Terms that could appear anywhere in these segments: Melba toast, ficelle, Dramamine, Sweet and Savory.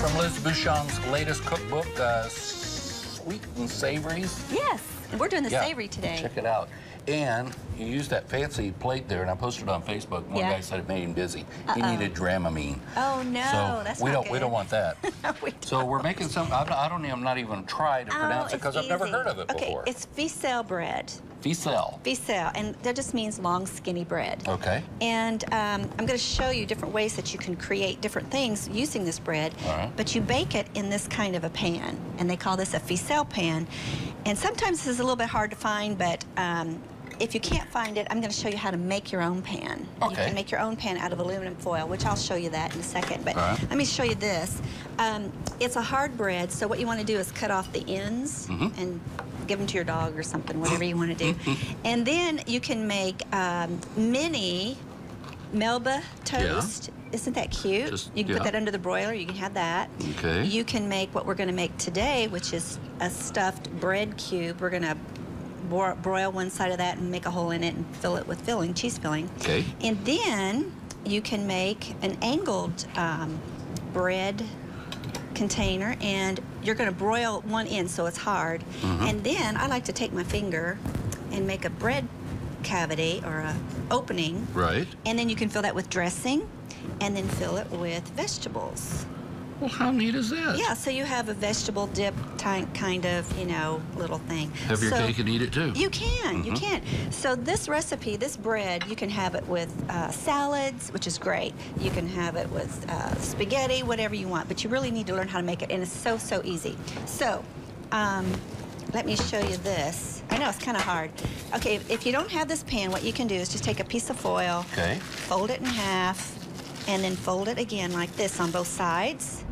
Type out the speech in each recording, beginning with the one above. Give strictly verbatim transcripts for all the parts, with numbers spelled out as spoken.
from Liz Bouchon's latest cookbook, uh, Sweet and Savory. Yes, we're doing the yeah. savory today. Check it out. And you used that fancy plate there, and I posted it on Facebook. One yeah. guy said it made him dizzy. Uh-oh. He needed Dramamine. Oh no, so that's we not don't good. we don't want that. No, we don't. So we're making some. I don't, I don't. I'm not even try to pronounce oh, it because I've never heard of it okay, before. It's ficelle bread. Ficelle. Ficelle, and that just means long, skinny bread. Okay. And um, I'm going to show you different ways that you can create different things using this bread. All right. But you bake it in this kind of a pan, and they call this a ficelle pan. And sometimes this is a little bit hard to find, but um, if you can't find it, I'm going to show you how to make your own pan. Okay. You can make your own pan out of aluminum foil, which I'll show you that in a second. But right. let me show you this. Um, it's a hard bread, so what you want to do is cut off the ends mm-hmm. and give them to your dog or something, whatever you want to do. And then you can make um, mini Melba toast. Yeah. Isn't that cute? Just, you can yeah. put that under the broiler. You can have that. Okay. You can make what we're going to make today, which is a stuffed bread cube. We're going to broil one side of that and make a hole in it and fill it with filling, cheese filling. Okay. And then you can make an angled um, bread container, and you're going to broil one end so it's hard. Mm-hmm. And then I like to take my finger and make a bread cavity or a opening. Right. And then you can fill that with dressing and then fill it with vegetables. Well, how neat is that? Yeah, so you have a vegetable dip type kind of, you know, little thing. Have your so cake and eat it too. You can, mm-hmm. you can. So this recipe, this bread, you can have it with uh, salads, which is great. You can have it with uh, spaghetti, whatever you want, but you really need to learn how to make it, and it's so, so easy. So, um, let me show you this. I know it's kind of hard. Okay, if, if you don't have this pan, what you can do is just take a piece of foil, okay. fold it in half, and then fold it again like this on both sides.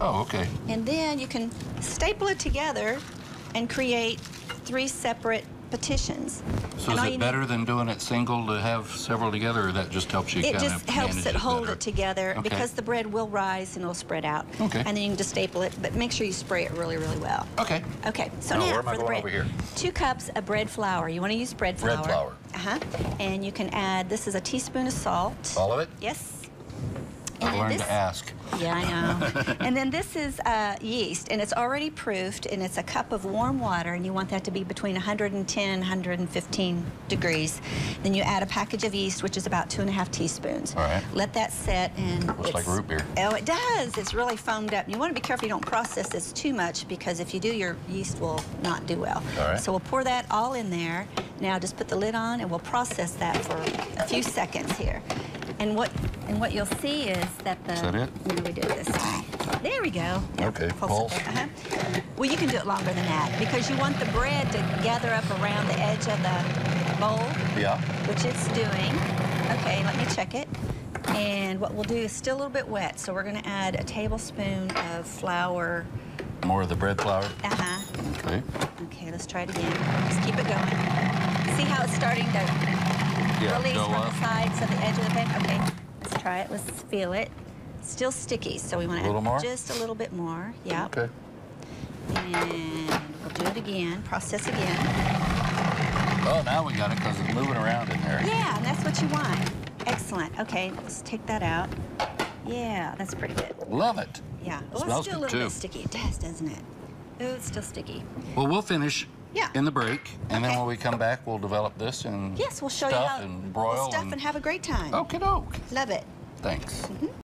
Oh, okay. And then you can staple it together and create three separate petitions. So and is it better need... than doing it single to have several together, or that just helps you it kind of It just helps it hold it together okay. because the bread will rise and it'll spread out. Okay. And then you can just staple it, but make sure you spray it really, really well. Okay. Okay, so now, now for the bread, over here? two cups of bread flour. You want to use bread flour. Bread flour. Uh-huh. And you can add, this is a teaspoon of salt. All of it? Yes. I learned to ask. Yeah, I know. And then this is uh, yeast, and it's already proofed, and it's a cup of warm water, and you want that to be between one hundred ten and one hundred fifteen degrees. Then you add a package of yeast, which is about two and a half teaspoons. All right. Let that set, and looks it's, like root beer. Oh, it does. It's really foamed up. And you want to be careful you don't process this too much, because if you do, your yeast will not do well. All right. So we'll pour that all in there. Now just put the lid on, and we'll process that for a few seconds here. And what and what you'll see is that the is that it? No, we do it this way. There we go. Yeah, okay. Pulse. Uh-huh. Well, you can do it longer than that because you want the bread to gather up around the edge of the bowl. Yeah. Which it's doing. Okay, let me check it. And what we'll do is still a little bit wet, so we're going to add a tablespoon of flour. More of the bread flour. Uh huh. Okay. Okay, let's try it again. Just keep it going. See how it's starting to. Yeah, release from up. the sides of the edge of the pan. Okay, let's try it. Let's feel it. It's still sticky, so we want to add more? just a little bit more. Yeah. Okay. And we'll do it again. Process again. Oh, now we got it because it's moving around in there. Yeah, and that's what you want. Excellent. Okay, let's take that out. Yeah, that's pretty good. Love it. Yeah. It well, it's still a little too. bit sticky. It does, doesn't it? Oh, it's still sticky. Well, we'll finish. Yeah. In the break, and okay. then when we come back, we'll develop this and yes, we'll show stuff you how and broil we'll stuff and, and have a great time. Okey doke. Love it. Thanks. Mm-hmm.